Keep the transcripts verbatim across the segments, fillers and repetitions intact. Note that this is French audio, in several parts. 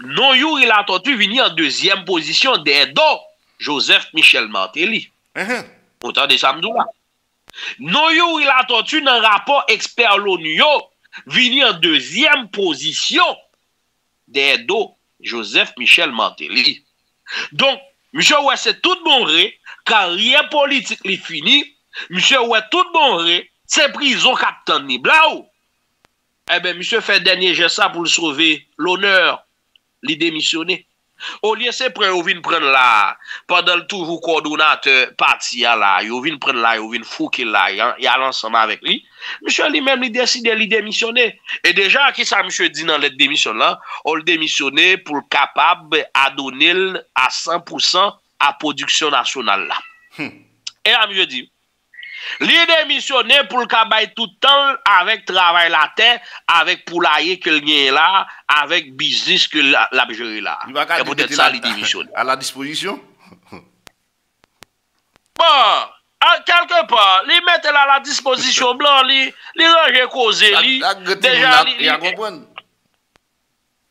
non Youri Latortue vini en deuxième position d'Edo Joseph Michel Martelly. Mm-hmm. Autant de samedi là. Non Youri Latortue dans rapport expert l'ONU vini en deuxième position d'Edo Joseph Michel Martelly. Donc, monsieur ouais c'est tout bon ré, carrière politique li fini, monsieur ouais tout bon ré, c'est prison capitaine ni blau. Eh bien, monsieur fait dernier geste ça pour le sauver l'honneur, li démissionner. Au lieu c'est prêt ou vin prendre là, pendant toujours coordonnateur parti là, yo vin prendre là, yo vin fouke là, y a l'ensemble avec lui. Monsieur lui-même il décide li démissionner. Et déjà qui ça monsieur dit dans lettre démission là, on le démissionner pour capable à donner à cent pour cent à production nationale là. Hmm. Et là monsieur dit li démissionner pour le cabaye tout le temps avec travail la terre, avec poulailler que le là, avec business que la gérer là. Et peut-être ça, li démissionner. À la disposition? Bon, à quelque part, li mette là à la disposition blanc, li, li range cause li. Déjà, li, li,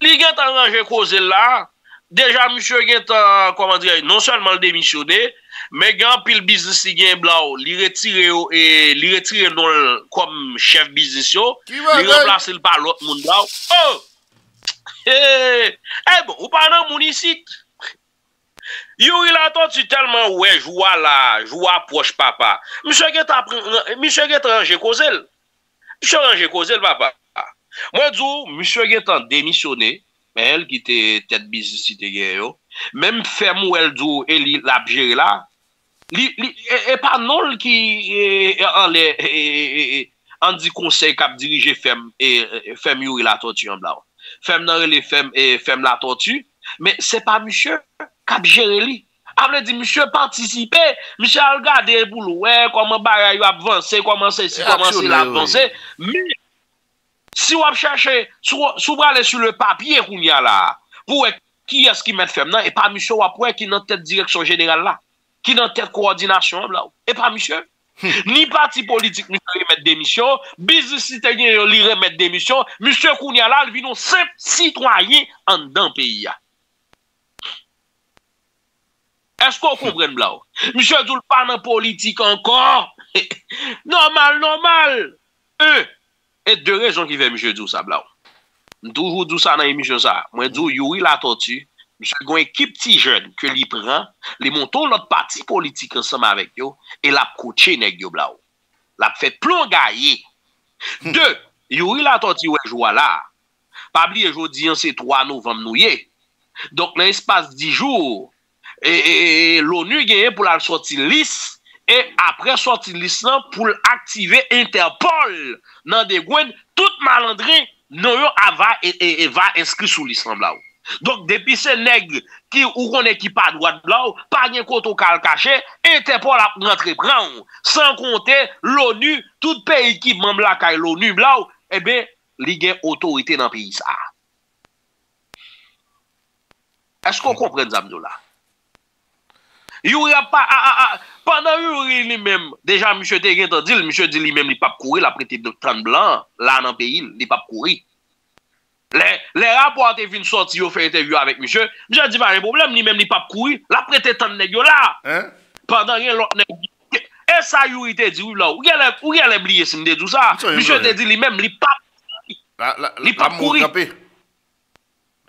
li get en range cause là. Déjà, monsieur get en, comment dire, non seulement le démissionner, mais quand pile business qui gagne blanc, il retire et il retire comme chef business, il remplace le par l'autre monde blanc. Oh! Eh bon, ou pas dans mon ici. Youri Latortue tellement ouais, joie là, joie proche papa. Monsieur qui est monsieur qui est rangé cauzel. Monsieur rangé cauzel papa. Moi dis monsieur qui est démissionné, mais elle qui était tête business qui gagne yo. Même femme ou elle dou et li la gérer là li, li et, et pas non qui en les en dit conseil cap diriger femme et femme Youri Latortue en blanc femme dans les femme et femme Latortue mais c'est pas monsieur cap gérer li après dit monsieur participer monsieur regarder pour ouais comment bagay avancer comment c'est comment c'est l'avancer mais si on chercher sur sur le papier qu'on y a là pour qui est-ce qui met femme là et pas monsieur après qui est dans tête direction générale là qui est dans tête coordination là et pas monsieur ni parti politique monsieur remet démission business citoyen li remet démission monsieur Kounia là il vient un simple citoyen en dans pays. Est-ce qu'on comprend là monsieur doule pas dans politique encore normal normal eux et deux raisons qui veut monsieur doule ça là. Toujours tout ça dans l'émission ça. Moi dis Youri Latortue, monsieur gon équipe petit jeune que li prend, li monton l'autre parti politique ensemble avec yo et l'a coacher nèg yo blao. L'a fait plongayer. Deux, Youri Latortue ouais joie là. Pas oublier jodi c'est trois novembre nous yé. Donc dans espace dix jours et l'ONU gagne pour la sortir liste et après sortir liste pour activer Interpol dans des gwen tout malandrin non yo ava et, et, et va inscrit sous l'islam là. Donc depuis ces nègres qui ou connaît qui pas droit là, pas rien koto kal caché, Interpol a rentré prend. Sans compter l'ONU, tout pays qui membre la kay l'ONU là, eh ben li gen autorité dans pays ça. Est-ce qu'on comprend ça là? Youri a pas a, a, pendant Youri lui-même déjà monsieur te gen dit monsieur dit lui-même il pas courir la prêté de trente blanc là dans pays il pas courir les les rapports te vinn sorti yo fait interview avec monsieur monsieur dit pas de problème lui-même il pas courir la prêté tant nèg yo là hein pendant rien l'autre nèg et ça Youri te dit oui là ou gèle ou gèle oublier si me dit tout ça monsieur te dit lui-même il pas il pas courir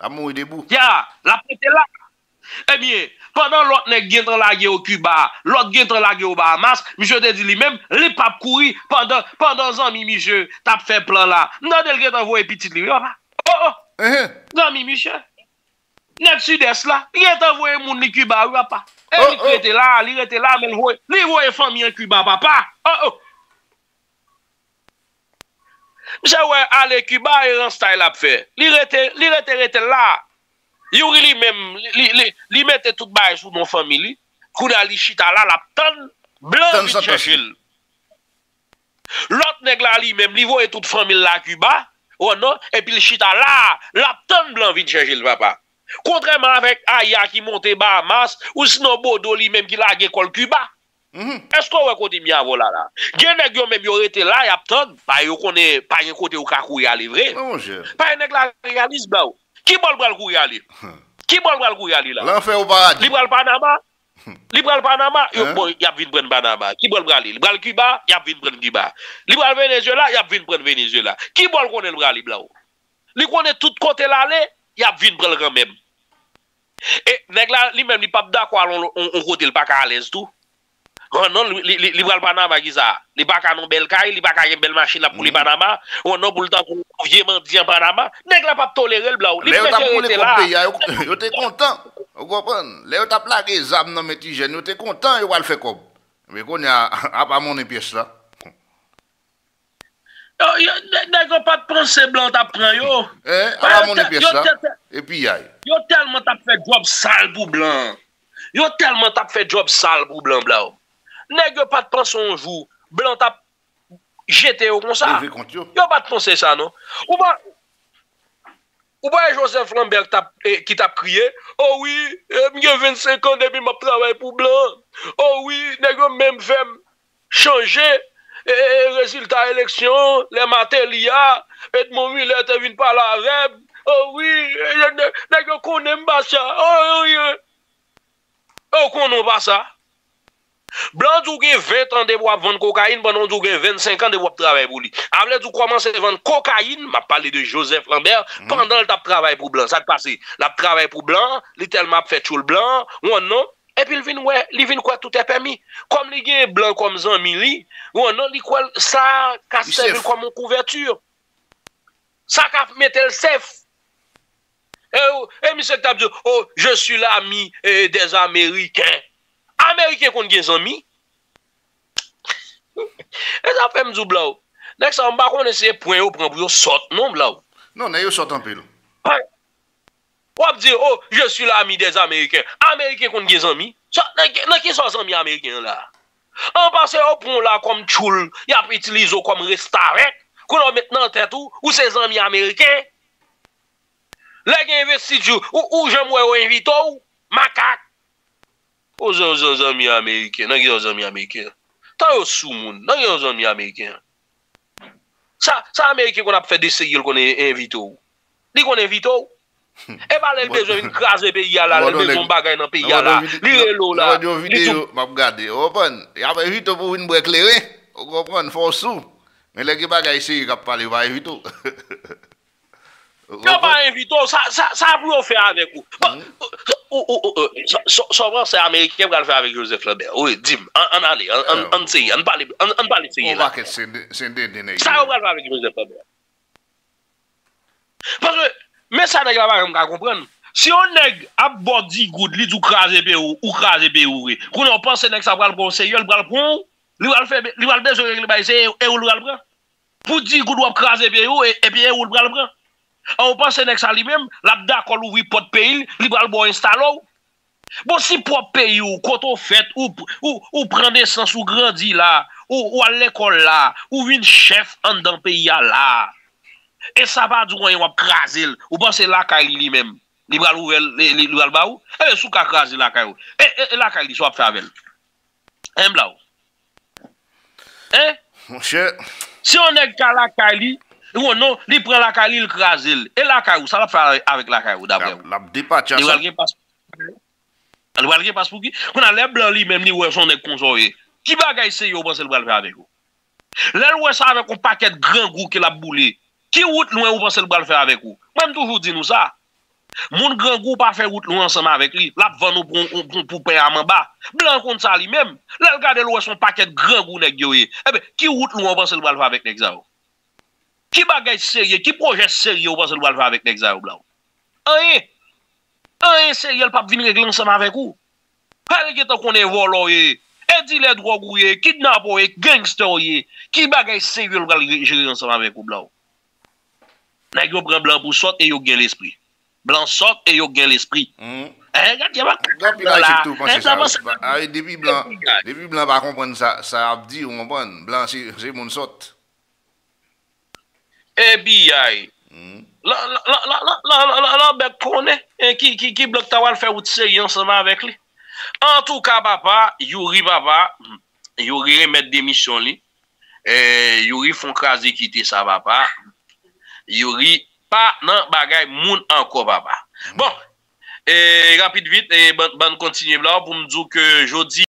la mourir debout ya la prêté là. Eh bien, pendant l'autre nèg gen dans la guerre au Cuba, l'autre gen dans la guerre au Bahamas, monsieur te dit lui-même, les papes courir pendant pendant zami monsieur, t'as fait plan là. Non, elle gen envoyer petite lui. Oh oh. Zami monsieur. Nèg sud-est là, il est envoyer moun li Cuba, ou pas. Il était là, il était là mais il voyait famille en Cuba papa. Oh oh. Monsieur ouais aller Cuba et renstyle l'a fait. Il était il était là. Youri li même li li mette tout bail sous mon famille kou da li chita la la tan blanc chachil l'autre nèg la li même li voye toute famille la Cuba oh non et puis le chita la la tan blanc vite chachil papa contrairement avec Aya qui monte Bahamas ou sinon Bodo li même qui lage kol Cuba. Est-ce qu'on ouais côté bien voilà là gen nèg yo même yo rete là y a tan pa yo connaît pa gen côté ou ka courir livrer pas nèg la réalise ba Qui va le courir aller? Qui va le courir aller là? L'enfer au paradis. Libre le Panama. Libre le Panama, il y a venu prendre Panama. Qui va le aller? Libre le Cuba, il y a venu prendre Cuba. Libre le Venezuela, il y a venu prendre Venezuela. Qui va le connaître le aller là? Il connaît tout côté l'aller, il y a venu prendre quand même. Et nèg là lui-même il pas d'accord on côté le pas à l'aise tout. On non li va le Panama qui ça? Li pas ka non belle caille, li pas ka une belle machine là pour le Panama. On non pour le temps qu'on vient mendier en Panama. Nèg là pas tolérer le blanc. Li était là. Yo était content. Vous comprenez? Là t'a plaqué zam dans mes petits jeunes, yo était content, yo va le faire comme. Mais qu'on a pas mon pièce là. Nèg pas penser blanc t'a prend yo. Eh, pas mon pièce là. Et puis aïe. Yo tellement t'a fait job sale pour blanc. Yo tellement t'a fait job sale pour blanc blanc. Nèg pas de penser un jour, blanc t'a jeté au comme ça. Yo pas de penser ça non. Ou pas Ou pas Joseph Lambert qui t'a prié, oh oui, j'ai vingt-cinq ans depuis m'a travaillé pour blanc. Oh oui, nèg même fait changer et résultat élection, les Martellia, Edmond Millet est venu par la rêve. Oh oui, nèg connaît pas ça. Oh oui. Oh connaît pas ça. Blanc dou gen vingt ans de bois vendre cocaïne pendant dou gen vingt-cinq ans de bois travail pour lui. Avant dou commencer vendre cocaïne, m'a parlé de Joseph Lambert pendant le t'a travail pour blanc, ça te passé. La travail pour blanc, li tellement fait choule blanc, ou non, et puis il vinn ouais, li vinn quoi tout est permis. Comme li gen blanc comme zanmi li, ou non, li quoi ça ka servir comme une couverture. Ça ka mettre le chef. Et monsieur t'a dit oh, je suis l'ami des Américains. Américain qu'on des amis. Et ça fait me dou blau. Nèg ça on pas connaissait point au prend pour sorte non blau. Non, nèg yo sorte en pile. On dire oh, je suis l'ami des Américains. Américain qu'on des amis. Nèg qui sont amis américains là. En passé au prend là comme choule, y a utilisé comme restaurant qu'on maintenant tête tout ou ses amis américains. Les gens investissent ou ou j'aimerais inviter ou macaque. Aux aux amis américains, non aux amis américains. Tant aux sous-monde, non aux amis américains. Ça, ça américain qu'on a fait des séries qu'on est invité. Dit qu'on est invité. Et pas les besoin de craser pays à la, les besoin de bagaille dans pays à la. Lire l'eau là. Dans une vidéo, m'a regardé. Vous comprenez? Il y a invité pour une boîte éclairée. Vous comprenez? Faut sous. Mais les qui bagaille ici, qui parle va invité. Vous pas invité, ça ça ça vous faire avec vous. Oh, oh, oh, oh. Souvent, c'est américain qui le fait avec Joseph Lambert. Oui, dis on allez, on essaye, on parle, on parle essayer. On va que c'est des ça, on va le faire avec Joseph Lambert. Parce que, mais ça, n'est pas comme comprendre. Si on est à bord du goût, il dit craser ou craser ou quand on pense que ça va le conseiller, il va le prendre, il va le faire, il va le désorer, il va essayer, et on va le prendre. Pour dire qu'on doit craser et bien on va le prendre. On pense que ça lui-même, l'abda qu'on ouvre pour pays, il va le installer. Bon, si pour pays, ou quand on fait, ou, ou, ou prend des sens, ou grandit là, ou, ou à l'école là, ou une chef en dans pays là, et ça va du moins, on va craser, ou pense la caille lui-même, il va l'ouvrir, il va le baou, et sous craser la caille, et la caille, il va faire avec. Hein, blau? Hein? Mon cher. Si on est à la caille, ou non, il prend la caille, il crase. Et la caille, ça va faire avec la caille, d'après vous. La dépatche, ça. Il va le passe pour qui? On a les blancs, lui-même, ils sont des consorts. Qui bagaille, c'est eux, pensez-vous le faire avec vous? Là, où ça avec un paquet de grands goûts qui l'a boulé. Qui route loin, vous pensez-vous le faire avec vous? Même toujours dit nous ça. Mon grand goût pas faire route loin ensemble avec lui. Là, vend nous pour payer à Mamba. Blanc contre ça lui-même. Là, regardez, où son paquet de grands goûts, nest eh bien, qui route loin, vous pensez-vous le faire avec Nexao? Qui bagage sérieux, qui projet sérieux, vous pensez le faire avec Nexao Blanc? Rien. Rien sérieux, le pape vient régler ensemble avec vous. Parce que tant qu'on est volé, et dit les drogues, kidnappés, gangsters, qui bagage sérieux, le va gérer ensemble avec vous, Blanc? Nèg yo prend Blanc pour sortir et yo gagne l'esprit. Blanc sort et yo gagne l'esprit. Regarde, y depuis Blanc, depuis Blanc va comprendre ça, ça a dit, on comprend. Blanc, c'est mon sorte. Eh bien, la la la la la la la ben connaît qui qui qui bloque ta wal fait ou série ensemble avec lui. En tout cas papa, Youri papa, Youri remettre démission li. Eh Youri font craser quitter ça papa. Youri pas dans bagay moun encore papa. Bon, et rapide vite et bon, bon continuer là pour me dire que jodi